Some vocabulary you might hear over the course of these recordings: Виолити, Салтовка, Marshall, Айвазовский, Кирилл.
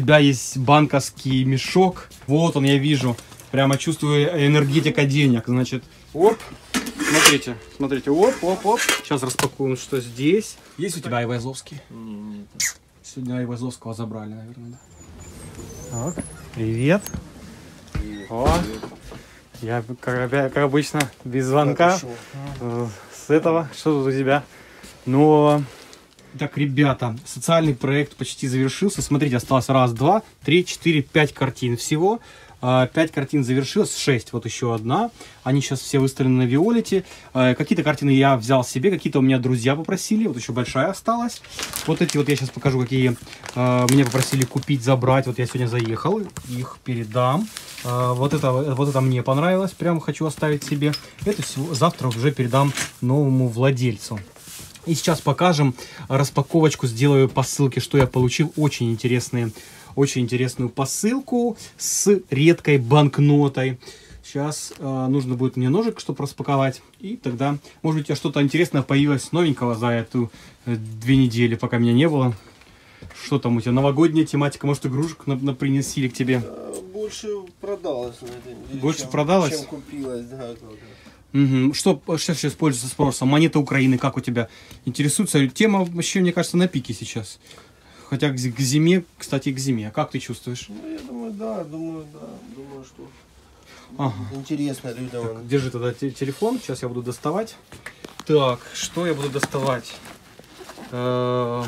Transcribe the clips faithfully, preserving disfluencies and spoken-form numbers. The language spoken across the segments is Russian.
тебя есть банковский мешок. Вот он, я вижу. Прямо чувствую энергетика денег. Значит, оп. Смотрите, смотрите. Оп, оп, оп. Сейчас распакуем, что здесь. Есть у тебя Айвазовский? Нет, нет. Сегодня Айвазовского забрали, наверное. Да? Так, привет. Привет. О, привет. Я, как, как обычно, без звонка. Хорошо. С этого. Что тут у тебя? Ну... Так, ребята, социальный проект почти завершился. Смотрите, осталось раз, два, три, четыре, пять картин всего. Пять картин завершилось, шесть, вот еще одна. Они сейчас все выставлены на Violity. Какие-то картины я взял себе, какие-то у меня друзья попросили. Вот еще большая осталась. Вот эти вот я сейчас покажу, какие меня попросили купить, забрать. Вот я сегодня заехал, их передам. Вот это, вот это мне понравилось, прям хочу оставить себе. Это все завтра уже передам новому владельцу. И сейчас покажем распаковочку, сделаю по ссылке, что я получил. Очень интересные, очень интересную посылку с редкой банкнотой. Сейчас э, нужно будет мне ножик, чтобы распаковать. И тогда, может быть, что-то интересное появилось новенького за эту э, две недели, пока меня не было. Что там у тебя? Новогодняя тематика, может, игрушек на, на принесли к тебе? Больше продалось на этой неделе, Больше чем, продалось? чем купилось, да. Угу. Что сейчас пользуется спросом? Монета Украины, как у тебя? Интересуется тема, вообще, мне кажется, на пике сейчас. Хотя к зиме, кстати, к зиме. Как ты чувствуешь? Ну, я думаю, да, думаю, да. Думаю, что ага. Интересно людям. Так, держи тогда телефон, сейчас я буду доставать. Так, что я буду доставать? Э-э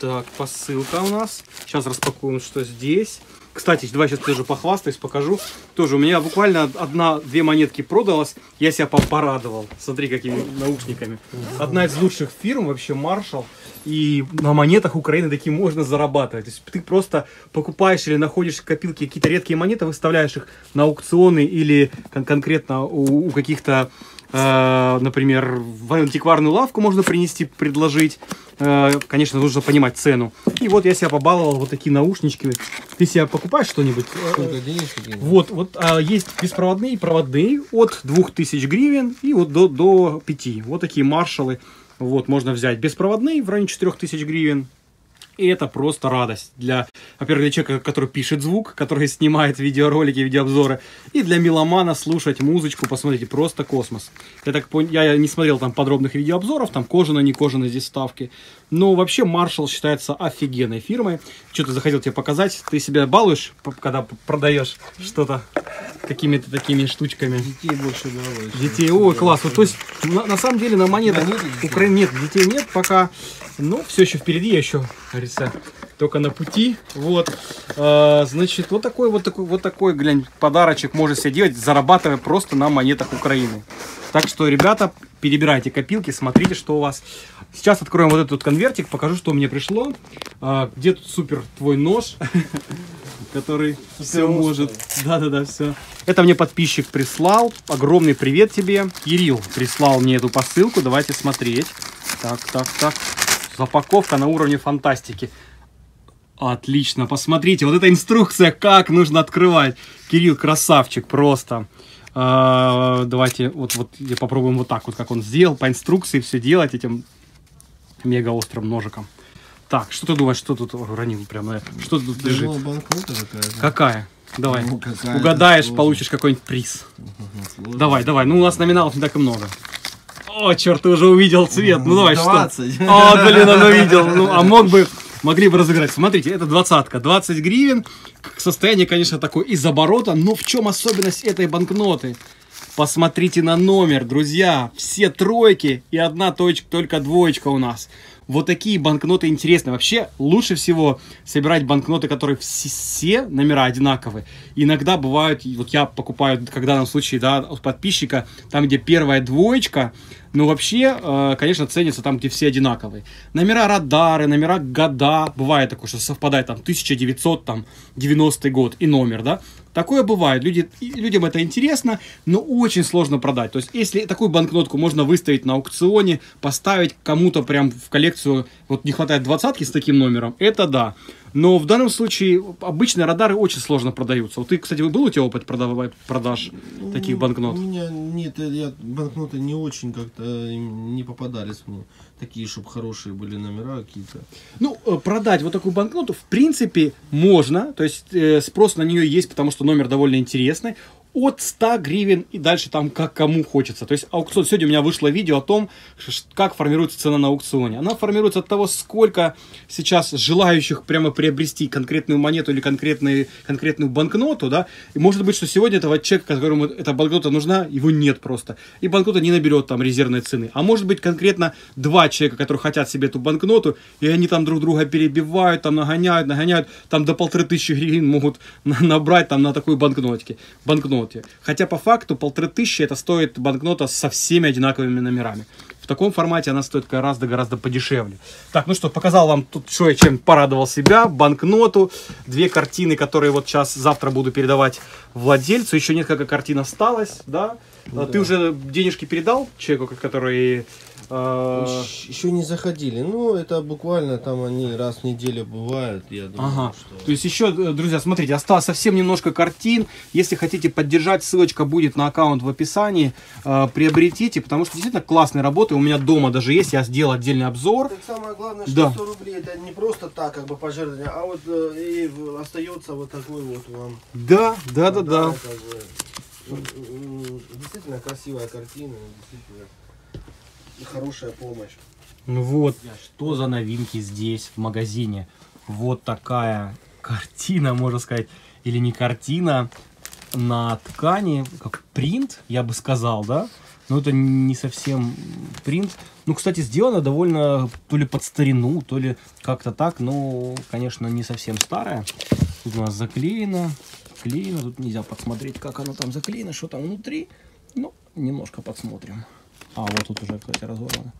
так, посылка у нас. Сейчас распакуем, что здесь. Кстати, давай сейчас тоже похвастаюсь, покажу. Тоже у меня буквально одна-две монетки продалось. Я себя порадовал. Смотри, какими наушниками. Одна из лучших фирм, вообще Marshall. И на монетах Украины таки можно зарабатывать. То есть ты просто покупаешь или находишь в копилке какие-то редкие монеты, выставляешь их на аукционы или кон конкретно у, у каких-то, э, например, в антикварную лавку можно принести, предложить. Конечно, нужно понимать цену. И вот я себя побаловал, вот такие наушнички. Ты себя покупаешь что-нибудь? Вот, вот а, есть беспроводные, проводные от двух тысяч гривен и вот до, до пяти. Вот такие маршалы. Вот, можно взять беспроводные в районе четырёх тысяч гривен. И это просто радость для, во-первых, для человека, который пишет звук, который снимает видеоролики, видеообзоры, и для меломана слушать музычку, посмотрите, просто космос. Я так понял, я не смотрел там подробных видеообзоров, там кожано, не кожано здесь ставки, но вообще Marshall считается офигенной фирмой. Что ты захотел тебе показать? Ты себя балуешь, когда продаешь что-то какими-то такими штучками? Детей больше балуешь. Детей, о, класс. Вот, то есть на, на самом деле на монетах Украины нет, детей нет пока. Ну, все еще впереди, я еще, говорится, только на пути. Вот, а, значит, вот такой, вот такой, вот такой, глянь, подарочек можно себе делать, зарабатывая просто на монетах Украины. Так что, ребята, перебирайте копилки, смотрите, что у вас. Сейчас откроем вот этот конвертик, покажу, что мне пришло. А, где тут супер твой нож, который все может. Да-да-да, все. Это мне подписчик прислал. Огромный привет тебе. Кирилл прислал мне эту посылку, давайте смотреть. Так, так, так. Запаковка на уровне фантастики. Отлично, посмотрите, вот эта инструкция, как нужно открывать. Кирилл красавчик просто. Э-э, давайте вот, вот попробуем вот так вот, как он сделал, по инструкции все делать этим мега острым ножиком. Так, что ты думаешь, что тут уронил прямо? Что тут да лежит? Какая? какая? Давай, ну, какая угадаешь, получишь какой-нибудь приз. Сложно. Давай, давай, ну у нас номиналов не так и много. О, черт, ты уже увидел цвет. Ну давай, двадцать. Что? О, блин, он увидел. Ну, а мог бы, могли бы разыграть. Смотрите, это двадцатка. двадцать гривен. Состояние, конечно, такое из оборота. Но в чем особенность этой банкноты? Посмотрите на номер, друзья. Все тройки и одна точка, только двоечка у нас. Вот такие банкноты интересны. Вообще, лучше всего собирать банкноты, которые все номера одинаковые. Иногда бывают, вот я покупаю, как в данном случае, да, от подписчика, там, где первая двоечка, но вообще, конечно, ценится там, где все одинаковые. Номера радары, номера года. Бывает такое, что совпадает там тысяча девятьсот девяностый год и номер, да. Такое бывает. Люди, людям это интересно, но очень сложно продать. То есть, если такую банкнотку можно выставить на аукционе, поставить кому-то прям в коллекцию, вот не хватает двадцатки с таким номером, это да. Но в данном случае обычные радары очень сложно продаются. Вот ты, кстати, был у тебя опыт продаж таких банкнот? У меня не Они-то, я банкноты не очень как-то не попадались мне. Такие, чтобы хорошие были номера какие-то. Ну, продать вот такую банкноту, в принципе, можно. То есть, э, спрос на нее есть, потому что номер довольно интересный. От ста гривен и дальше там как кому хочется. То есть аукцион. Сегодня у меня вышло видео о том, как формируется цена на аукционе. Она формируется от того, сколько сейчас желающих прямо приобрести конкретную монету или конкретную, конкретную банкноту, да. И может быть, что сегодня этого человека, которому эта банкнота нужна, его нет просто. И банкнота не наберет там резервной цены. А может быть, конкретно два человека, которые хотят себе эту банкноту, и они там друг друга перебивают, там нагоняют, нагоняют. Там до полторы тысячи гривен могут набрать там на такой банкнотике. Банкнот. Хотя по факту полторы тысячи это стоит банкнота со всеми одинаковыми номерами. В таком формате она стоит гораздо гораздо подешевле. Так, ну что, показал вам тут, что я чем порадовал себя. Банкноту, две картины, которые вот сейчас, завтра буду передавать владельцу. Еще несколько картин осталось, да? Да. Ты уже денежки передал человеку, который... Э... Еще не заходили. Ну, это буквально там они раз в неделю бывают, я думаю. Ага. Что... То есть еще, друзья, смотрите, осталось совсем немножко картин. Если хотите поддержать, ссылочка будет на аккаунт в описании. Э, приобретите, потому что действительно классные работы. У меня дома даже есть, я сделал отдельный обзор. Так самое главное, что да. сто рублей это не просто так, как бы пожертвование, а вот и остается вот такой вот вам. Да, да, да, да. да. Действительно красивая картина, действительно хорошая помощь. Ну вот, что за новинки здесь в магазине. Вот такая картина, можно сказать, или не картина, на ткани, как принт, я бы сказал, да? Но это не совсем принт. Ну, кстати, сделано довольно то ли под старину, то ли как-то так, но, конечно, не совсем старая. Тут у нас заклеено. Клеено. Тут нельзя подсмотреть, как оно там заклеено, что там внутри. Ну, немножко подсмотрим. А, вот тут уже, кстати, разорвано.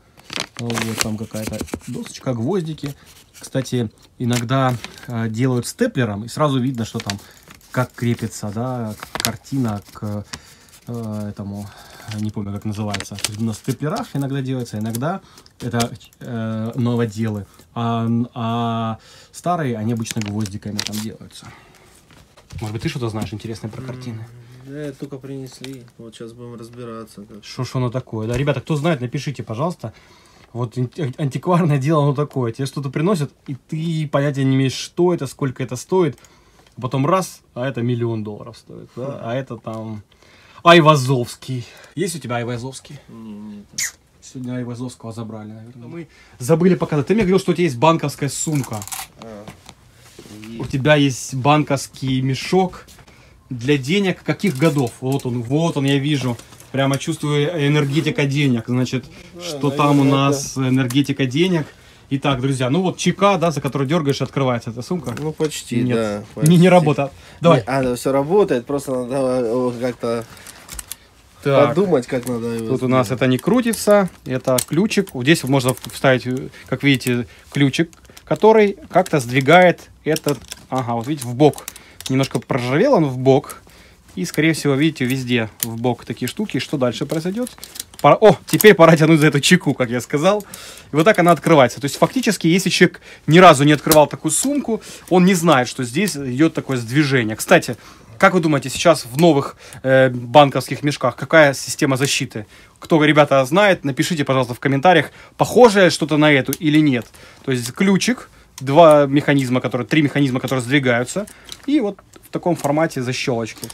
Вот там какая-то досочка, гвоздики. Кстати, иногда э, делают степлером, и сразу видно, что там, как крепится, да, картина к э, этому, не помню, как называется. На степлерах иногда делается, иногда это э, новоделы. А, а старые, они обычно гвоздиками там делаются. Может быть, ты что-то знаешь интересное про картины? Да, только принесли. Вот сейчас будем разбираться. Что ж оно такое? Да, ребята, кто знает, напишите, пожалуйста. Вот антикварное дело оно такое. Тебе что-то приносят, и ты понятия не имеешь, что это, сколько это стоит. Потом раз, а это миллион долларов стоит. Да? А это там... Айвазовский. Есть у тебя Айвазовский? Нет. Сегодня Айвазовского забрали, наверное. Мы забыли показать. Ты мне говорил, что у тебя есть банковская сумка. У тебя есть банковский мешок для денег. Каких годов? Вот он, вот он, я вижу. Прямо чувствую энергетика денег. Значит, да, что наверное, там у нас да. энергетика денег. Итак, друзья, ну вот чека, да, за которую дергаешь, открывается эта сумка. Ну, почти, Нет. да. Почти. Не, не работает. Давай. Не, а, все работает, просто надо как-то подумать, как надо его. Тут сделать. У нас это не крутится, это ключик. Здесь можно вставить, как видите, ключик, который как-то сдвигает этот, ага, вот видите, в бок. Немножко проржавел он в бок. И, скорее всего, видите, везде в бок такие штуки. Что дальше произойдет? Пора... О, теперь пора тянуть за эту чеку, как я сказал. И вот так она открывается. То есть, фактически, если человек ни разу не открывал такую сумку, он не знает, что здесь идет такое сдвижение. Кстати, как вы думаете, сейчас в новых э, банковских мешках какая система защиты? Кто, ребята, знает, напишите, пожалуйста, в комментариях, похожее что-то на эту или нет. То есть, ключик, два механизма, которые, три механизма, которые сдвигаются, и вот в таком формате защелочки.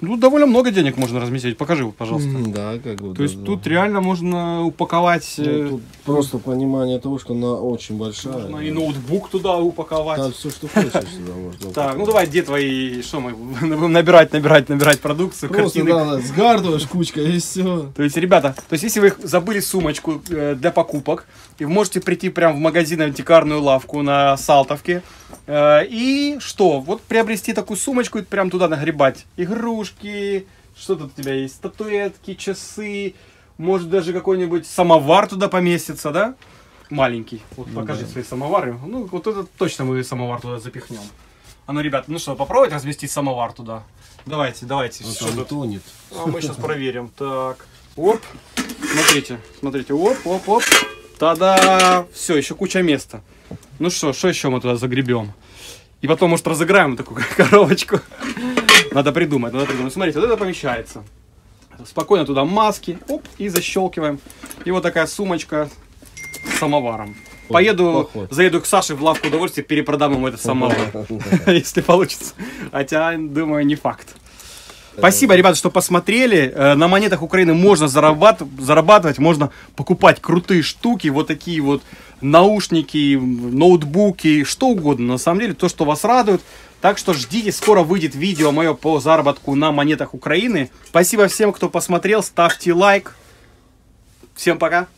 Тут довольно много денег можно разместить. Покажи, пожалуйста. Да, как бы. То да, есть да. тут реально можно упаковать. Ну, тут просто понимание того, что она очень большая. Можно да. и ноутбук туда упаковать. Там все, что хочешь, сюда можно. Так, ну давай, где твои, что мы будем набирать, набирать, набирать продукцию, картины. Просто сгардываешь кучкой и все. То есть, ребята, то есть если вы забыли сумочку для покупок, и вы можете прийти прямо в магазин, антикварную лавку на Салтовке. И что? Вот приобрести такую сумочку и прям туда нагребать игрушки, что тут у тебя есть, статуэтки, часы, может даже какой-нибудь самовар туда поместится, да? Маленький. Вот ну, покажи да. свои самовары. Ну вот это точно мы самовар туда запихнем. А ну, ребята, ну что, попробовать разместить самовар туда? Давайте, давайте. Вот что тонет. А мы сейчас проверим. Так, оп, смотрите, смотрите, оп, оп, оп. Та-да! Все, еще куча места. Ну что, что еще мы туда загребем? И потом, может, разыграем такую коробочку. Надо придумать, надо придумать. Смотрите, вот это помещается. Спокойно туда маски. Оп, и защелкиваем. И вот такая сумочка с самоваром. Поеду, поход. Заеду к Саше в лавку удовольствия, перепродам ему этот самовар, если получится. Хотя, думаю, не факт. Спасибо, ребята, что посмотрели. На монетах Украины можно зарабатывать, можно покупать крутые штуки, вот такие вот наушники, ноутбуки, что угодно. На самом деле, то, что вас радует. Так что ждите, скоро выйдет видео мое по заработку на монетах Украины. Спасибо всем, кто посмотрел. Ставьте лайк. Всем пока.